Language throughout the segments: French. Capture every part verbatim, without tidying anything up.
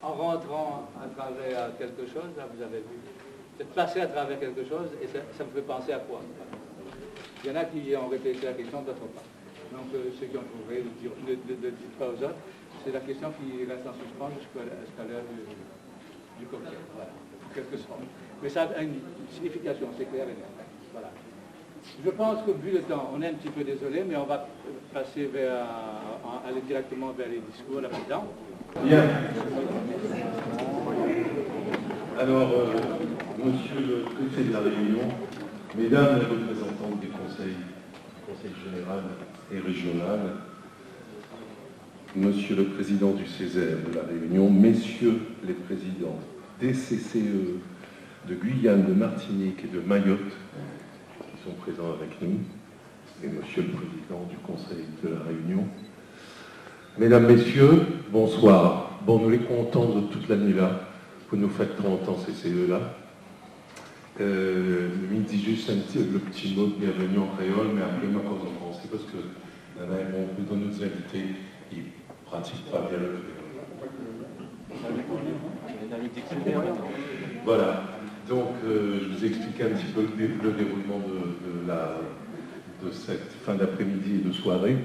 En rentrant à travers quelque chose, là vous avez vu, c'est passer à travers quelque chose et ça, ça me fait penser à quoi? Il y en a qui ont répété la question, d'autres pas. Donc euh, ceux qui ont trouvé ne le disent pas aux autres. C'est la question qui reste en suspens jusqu'à jusqu'à l'heure du, du cocktail. Voilà, quelque sorte. Mais ça a une signification, c'est clair et net. Voilà. Je pense que vu le temps, on est un petit peu désolé, mais on va passer vers, aller directement vers les discours là-dedans. Bien. Alors, euh, monsieur le préfet de la Réunion, mesdames les représentantes du Conseil, Conseil général et régional, monsieur le président du CESER de la Réunion, messieurs les présidents des C C E de Guyane, de Martinique et de Mayotte, qui sont présents avec nous, et monsieur le président du Conseil de la Réunion, mesdames, messieurs, bonsoir. Bon, nous les comptons de toute l'année là, que nous faites trente ans C C E là. Euh, il me dit juste un petit, le petit mot de bienvenue en créole, mais après, ma cause en français, parce que là, mon plus de nos invités, ils ne pratiquent pas bien le créole. Voilà. Donc, euh, je vous explique un petit peu le, dé le déroulement de, de, la, de cette fin d'après-midi et de soirée.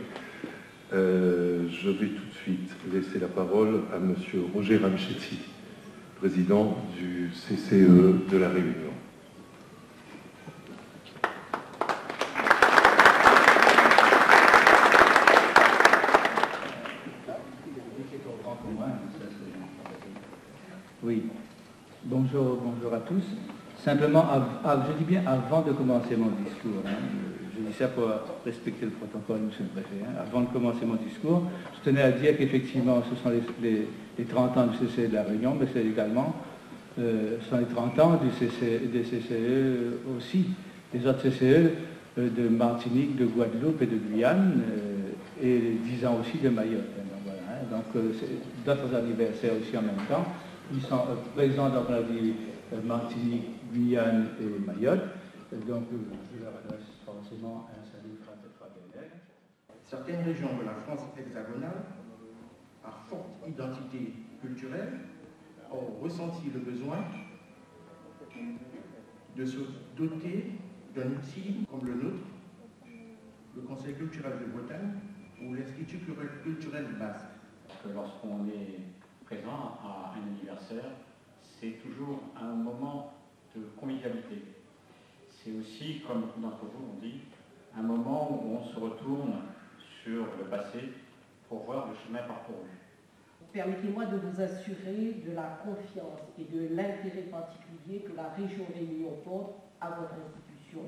Euh, je vais tout de suite laisser la parole à monsieur Roger Ramchetti, président du C C E de La Réunion. Oui, bonjour, bonjour à tous. Simplement, je dis bien avant de commencer mon discours, hein, je dis ça pour respecter le protocole, monsieur le préfet. Hein. Avant de commencer mon discours, je tenais à dire qu'effectivement, ce sont les, les, les trente ans du C C E de la Réunion, mais c'est également euh, ce sont les trente ans du C C E, des C C E aussi, des autres C C E euh, de Martinique, de Guadeloupe et de Guyane, euh, et les dix ans aussi de Mayotte. Hein, donc voilà, hein. Donc euh, d'autres anniversaires aussi en même temps. Ils sont euh, présents dans la vie euh, Martinique, Guyane et Mayotte. Donc, je leur adresse forcément un salut fraternel. Certaines régions de la France hexagonale, à forte identité culturelle, ont ressenti le besoin de se doter d'un outil comme le nôtre, le Conseil culturel de Bretagne ou l'Institut culturel basque. Que lorsqu'on est présent à un anniversaire, c'est toujours un moment de convivialité. C'est aussi, comme beaucoup d'entre vous l'ont dit, un moment où on se retourne sur le passé pour voir le chemin parcouru. Permettez-moi de vous assurer de la confiance et de l'intérêt particulier que la Région Réunion porte à votre institution,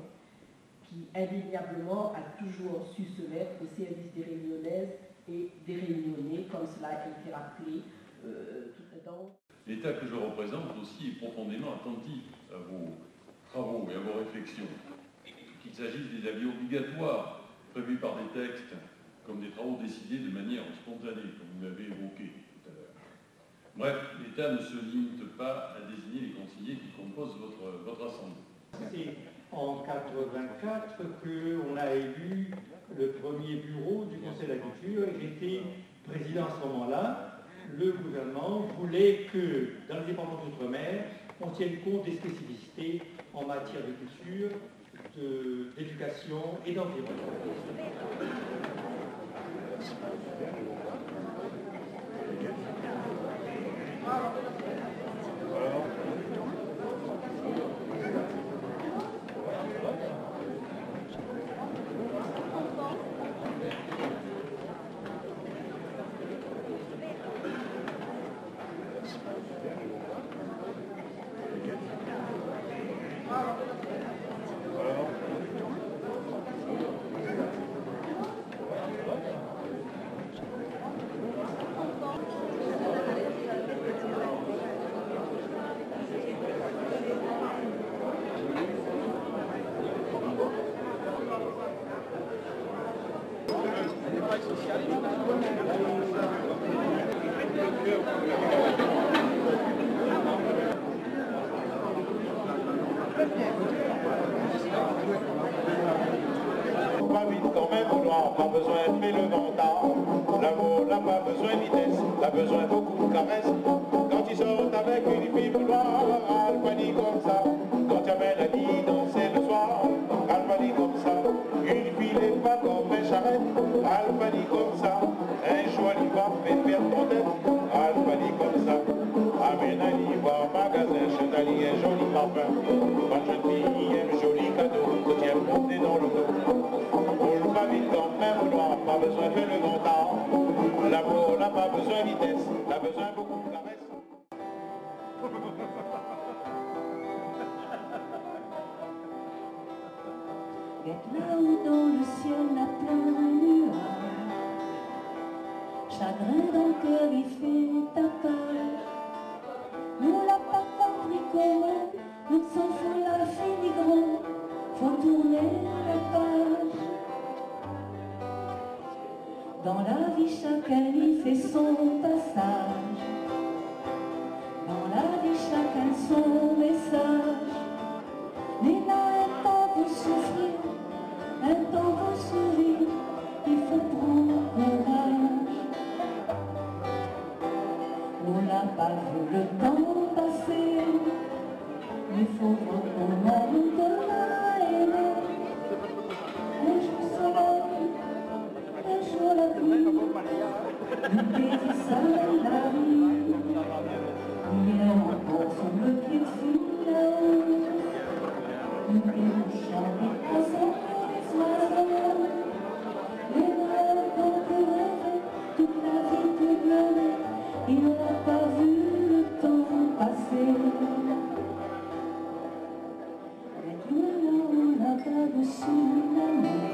qui indéniablement a toujours su se mettre au service des Réunionnaises et des Réunionnais, comme cela a été rappelé euh, tout à l'heure. L'État que je représente aussi est profondément attentif à vous. Travaux et à vos réflexions, qu'il s'agisse des avis obligatoires prévus par des textes, comme des travaux décidés de manière spontanée, comme vous l'avez évoqué tout à l'heure. Bref, l'État ne se limite pas à désigner les conseillers qui composent votre, votre assemblée. C'est en mille neuf cent quatre-vingt-quatre qu'on a élu le premier bureau du Conseil de la Culture, et j'étais président à ce moment-là. Le gouvernement voulait que, dans le département d'outre-mer, on tienne compte des spécificités en matière de culture, d'éducation de, et d'environnement. Besoin d'être fait le ventant, l'amour n'a pas besoin de vitesse, n'a besoin beaucoup de caresses. choses avec une fille vouloir. Alpani comme ça, quand j'avais la nuit danser le soir. Alpani comme ça, une fille n'est pas comme un charrette. Alpani comme ça, un joint va faire perdre ton tête. Alpani comme ça, amène un livre à magasin, chenali un joli parfum. Quand je te dis un joli cadeau, que tu aimes monter dans le dos. Roule pas vite quand même noir, pas besoin de le grand temps. L'amour n'a pas besoin de vitesse, n'a besoin beaucoup de caresse. D'être là où dans le ciel la plein de nuages, chagrin dans le cœur il fait ta part. Nous l'a pas compris comment, nous s'en fout la filigrane, faut tourner la page. Dans la vie, chacun y fait son passage. Dans la vie, chacun son message. Nina, un temps pour souffrir, un temps pour sourire, il faut prendre courage. On n'a pas vu le temps passer, il faut reprendre le temps. Un jour soleil, un jour la pluie, une petite salle la vie. Il est encore sur le pied de fil là-haut. Une petite chambre à son cœur des oiseaux. Les rêves dont tu rêvais, toute la vie tu pleuvais. Il n'a pas vu le temps passer. Mais nous là on n'a pas reçu la mer.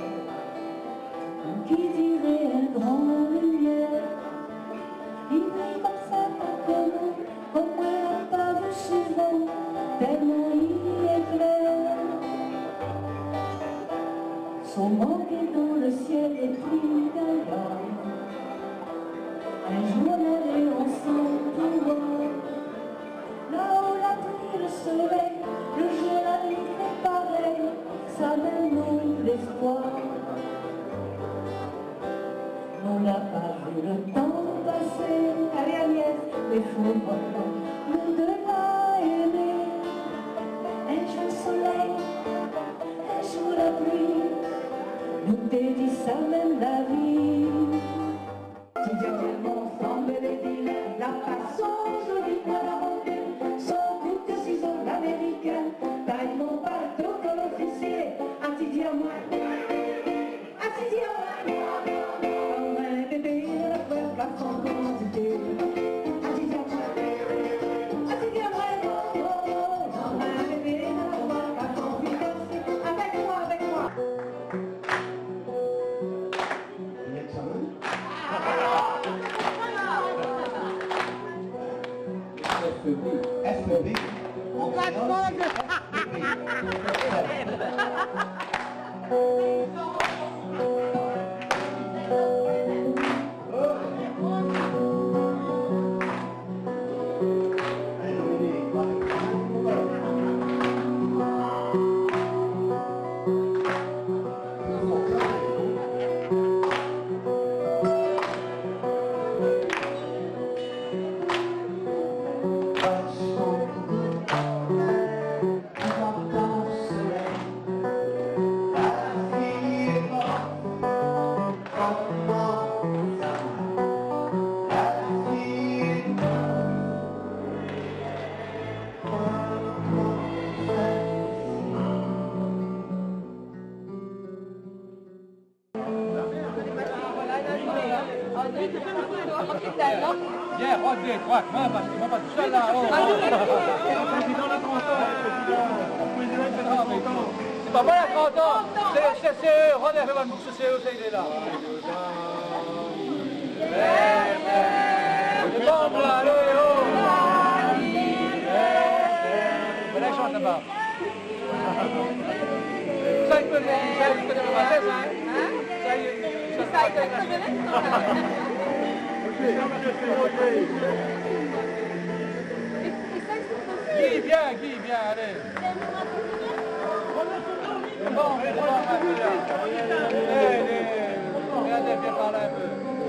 Qui dirait un grand lumière. Il vit comme ça, pas comme nous, comme moi n'a pas vu souvent, tellement il est clair. Son manque est dans le ciel et pris d'ailleurs. Un jour l'année on s'entoure. Là où la pluie, le soleil, le jeu, la nuit est pareil. Ça mène nous l'espoir. On n'a pas vu le temps passer, allez Agnès, les faux moments, nous de la aimer. Un jour le soleil, un jour la pluie, nous dédie ça même la vie. Tu viens tellement ensemble les vilains, la façon jolie pour la montagne, sans coup de ciseaux américains, taille mon bateau comme officier, à t'y dire moi, à t'y dire moi.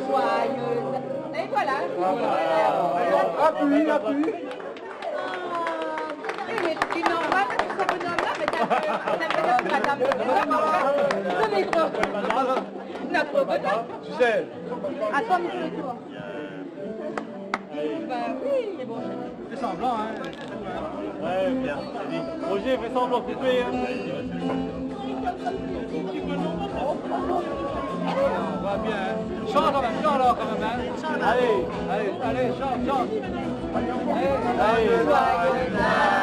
Soyeuse. Et voilà. Voilà. Voilà. Voilà. Appuie, appuie. Mais tu n'envoies pas ce bonhomme-là, mais t'as fait madame. Notre bonhomme. Tu sais. À toi, monsieur le tour. Bah oui, mais bon. Fais semblant, hein. Ouais, bien. Roger, fais semblant, tu fais. On va bien, hein. Chante alors, chante alors quand même, hein. Allez, allez, allez, chante, chante. Allez, allez, allez.